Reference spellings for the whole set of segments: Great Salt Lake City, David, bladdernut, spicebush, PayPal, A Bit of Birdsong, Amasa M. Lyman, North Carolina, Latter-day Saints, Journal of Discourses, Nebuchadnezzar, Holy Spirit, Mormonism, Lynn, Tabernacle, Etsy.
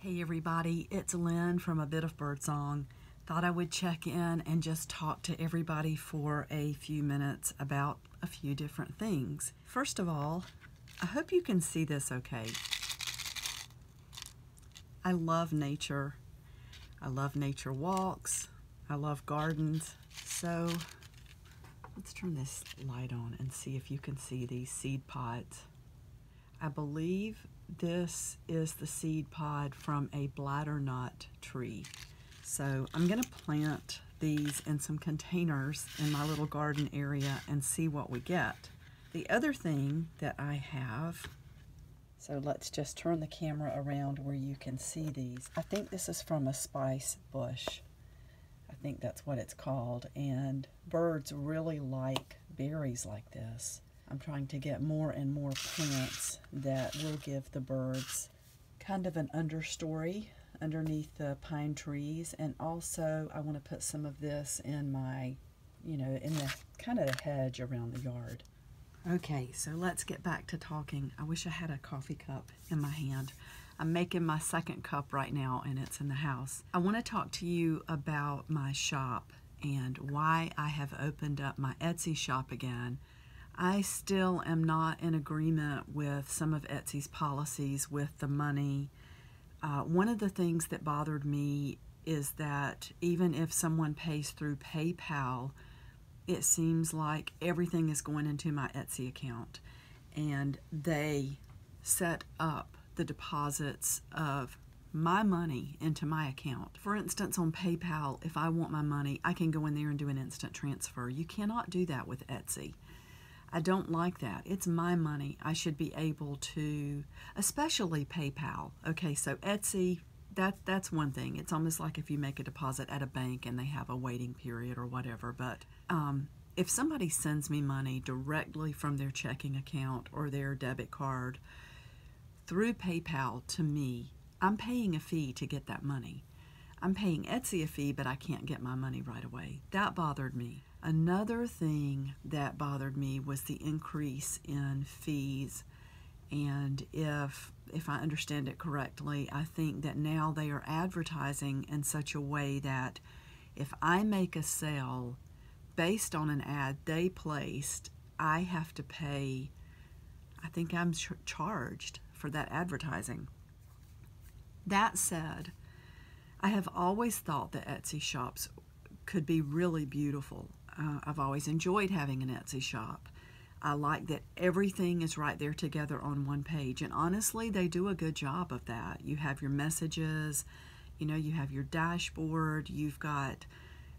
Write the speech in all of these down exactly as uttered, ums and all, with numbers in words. Hey everybody, it's Lynn from A Bit of Birdsong. Thought I would check in and just talk to everybody for a few minutes about a few different things. First of all, I hope you can see this okay. I love nature. I love nature walks. I love gardens. So let's turn this light on and see if you can see these seed pods. I believe this is the seed pod from a bladdernut tree. So I'm going to plant these in some containers in my little garden area and see what we get. The other thing that I have, so let's just turn the camera around where you can see these. I think this is from a spice bush. I think that's what it's called. And birds really like berries like this. I'm trying to get more and more plants that will give the birds kind of an understory underneath the pine trees, and also I want to put some of this in my, you know, in the kind of the hedge around the yard. Okay, so let's get back to talking. I wish I had a coffee cup in my hand. I'm making my second cup right now and it's in the house. I want to talk to you about my shop and why I have opened up my Etsy shop again. I still am not in agreement with some of Etsy's policies with the money. Uh, one of the things that bothered me is that even if someone pays through PayPal, it seems like everything is going into my Etsy account, and they set up the deposits of my money into my account. For instance, on PayPal, if I want my money, I can go in there and do an instant transfer. You cannot do that with Etsy. I don't like that. It's my money. I should be able to, especially PayPal. Okay, so Etsy, that, that's one thing. It's almost like if you make a deposit at a bank and they have a waiting period or whatever. But um, if somebody sends me money directly from their checking account or their debit card through PayPal to me, I'm paying a fee to get that money. I'm paying Etsy a fee, but I can't get my money right away. That bothered me. Another thing that bothered me was the increase in fees, and if if I understand it correctly, I think that now they are advertising in such a way that if I make a sale based on an ad they placed, I have to pay, I think I'm ch- charged for that advertising. That said, I have always thought that Etsy shops could be really beautiful. Uh, I've always enjoyed having an Etsy shop. I like that everything is right there together on one page, and honestly they do a good job of that. You have your messages, you know, you have your dashboard, you've got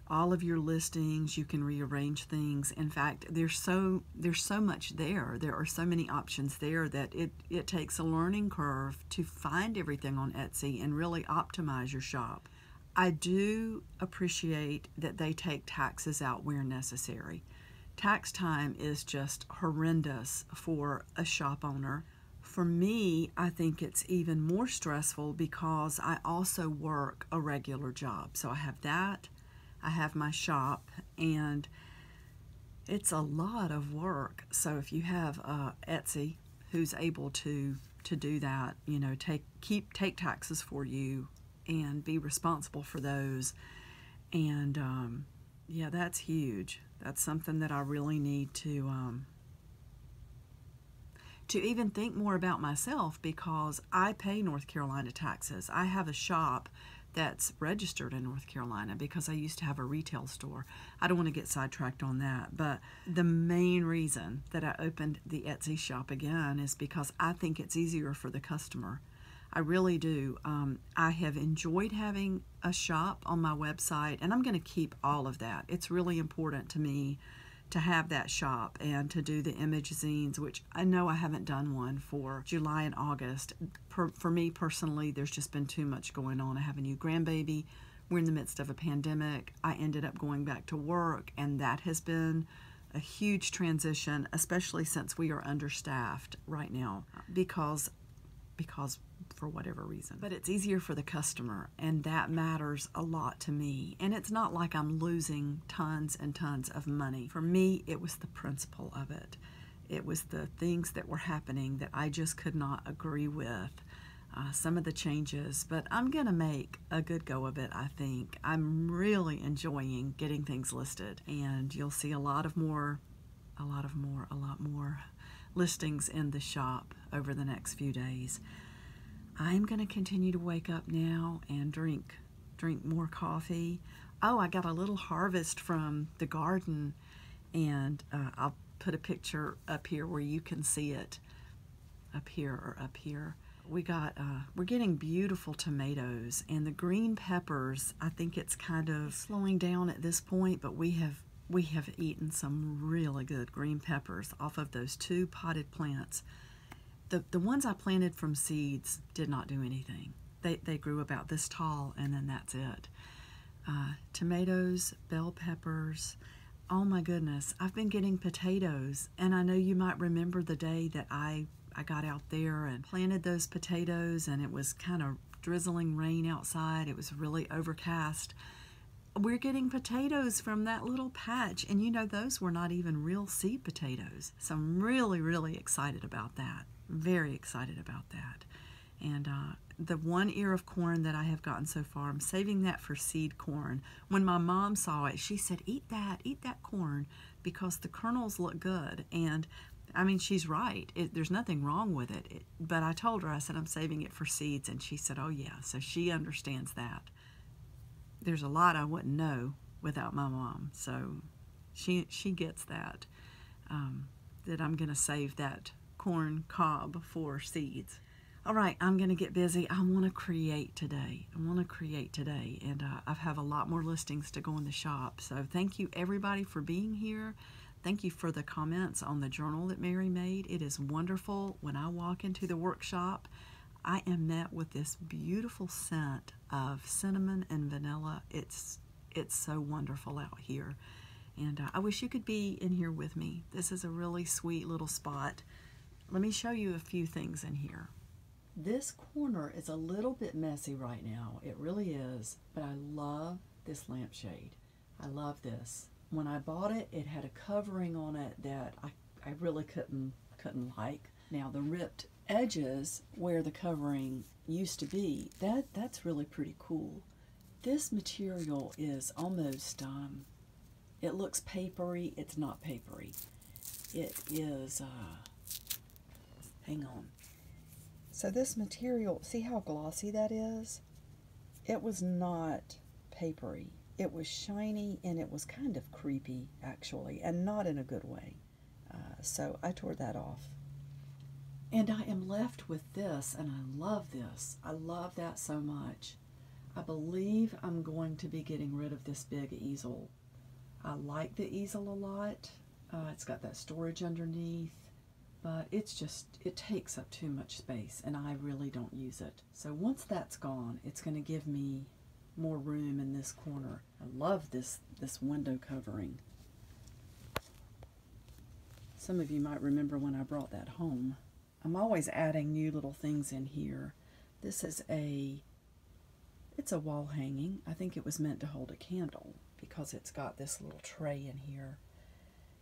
all of your listings, you can rearrange things. In fact, there's so there's so much there. There are so many options there that it, it takes a learning curve to find everything on Etsy and really optimize your shop. I do appreciate that they take taxes out where necessary. Tax time is just horrendous for a shop owner. For me, I think it's even more stressful because I also work a regular job. So I have that, I have my shop, and it's a lot of work. So if you have uh, Etsy who's able to, to do that, you know, take, keep, take taxes for you and be responsible for those, and um, yeah, that's huge. That's something that I really need to um, to even think more about myself, because I pay North Carolina taxes. I have a shop that's registered in North Carolina because I used to have a retail store. I don't want to get sidetracked on that, but the main reason that I opened the Etsy shop again is because I think it's easier for the customer. I really do. Um, I have enjoyed having a shop on my website, and I'm going to keep all of that. It's really important to me to have that shop and to do the image zines, which I know I haven't done one for July and August. Per, for me personally, there's just been too much going on. I have a new grandbaby. We're in the midst of a pandemic. I ended up going back to work, and that has been a huge transition, especially since we are understaffed right now because because for whatever reason. But it's easier for the customer, and that matters a lot to me. And it's not like I'm losing tons and tons of money. For me, it was the principle of it. It was the things that were happening that I just could not agree with. uh, some of the changes, but I'm gonna make a good go of it, I think. I'm really enjoying getting things listed, and you'll see a lot of more, a lot of more, a lot more listings in the shop over the next few days. I'm gonna continue to wake up now and drink, drink more coffee. Oh, I got a little harvest from the garden, and uh, I'll put a picture up here where you can see it, up here or up here. We got, uh, we're getting beautiful tomatoes, and the green peppers, I think it's kind of slowing down at this point, but we have, we have eaten some really good green peppers off of those two potted plants. The, the ones I planted from seeds did not do anything. They, they grew about this tall, and then that's it. Uh, tomatoes, bell peppers, oh my goodness, I've been getting potatoes, and I know you might remember the day that I, I got out there and planted those potatoes, and it was kind of drizzling rain outside. It was really overcast. We're getting potatoes from that little patch, and you know, those were not even real seed potatoes. So I'm really, really excited about that. Very excited about that. And uh, the one ear of corn that I have gotten so far, I'm saving that for seed corn. When my mom saw it, she said, eat that, eat that corn, because the kernels look good. And I mean, she's right. It, there's nothing wrong with it. it. But I told her, I said, I'm saving it for seeds. And she said, oh yeah. So she understands that. There's a lot I wouldn't know without my mom. So she, she gets that, um, that I'm going to save that corn cob for seeds. All right, I'm going to get busy. I want to create today. I want to create today, and uh, I have a lot more listings to go in the shop. So thank you, everybody, for being here. Thank you for the comments on the journal that Mary made. It is wonderful. When I walk into the workshop, I am met with this beautiful scent of cinnamon and vanilla. It's, it's so wonderful out here, and uh, I wish you could be in here with me. This is a really sweet little spot. Let me show you a few things in here. This corner is a little bit messy right now. It really is, but I love this lampshade. I love this. When I bought it, it had a covering on it that I, I really couldn't, couldn't like. Now the ripped edges where the covering used to be, that, that's really pretty cool. This material is almost, um, it looks papery. It's not papery. It is, uh, hang on. So this material, see how glossy that is? It was not papery. It was shiny, and it was kind of creepy, actually, and not in a good way. Uh, so I tore that off. And I am left with this, and I love this. I love that so much. I believe I'm going to be getting rid of this big easel. I like the easel a lot. Uh, it's got that storage underneath. But it's just, it takes up too much space, and I really don't use it. So once that's gone, it's going to give me more room in this corner. I love this, this window covering. Some of you might remember when I brought that home. I'm always adding new little things in here. This is a, it's a wall hanging. I think it was meant to hold a candle because it's got this little tray in here.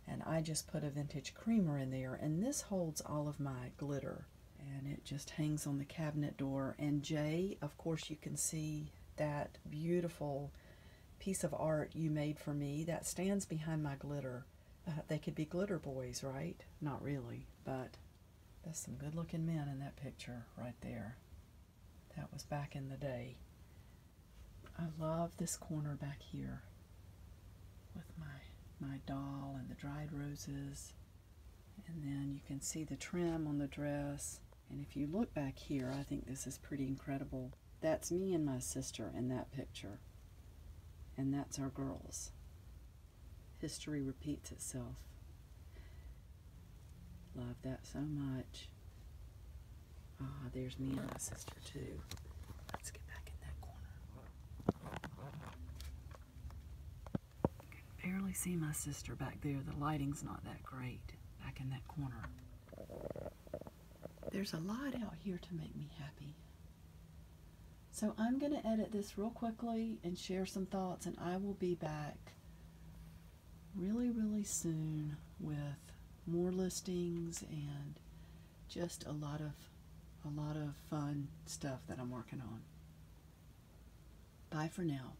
And I just put a vintage creamer in there, and this holds all of my glitter, and it just hangs on the cabinet door. And Jay, of course, you can see that beautiful piece of art you made for me that stands behind my glitter. Uh, they could be glitter boys, right? Not really, but that's some good looking men in that picture right there. That was back in the day. I love this corner back here with my my doll and the dried roses, and then you can see the trim on the dress. And if you look back here, I think this is pretty incredible. That's me and my sister in that picture, and that's our girls. History repeats itself. Love that so much. Ah, there's me and my sister too. Let's get back in that corner. Barely see my sister back there. The lighting's not that great back in that corner. There's a lot out here to make me happy. So I'm going to edit this real quickly and share some thoughts, and I will be back really, really soon with more listings and just a lot of a lot of fun stuff that I'm working on. Bye for now.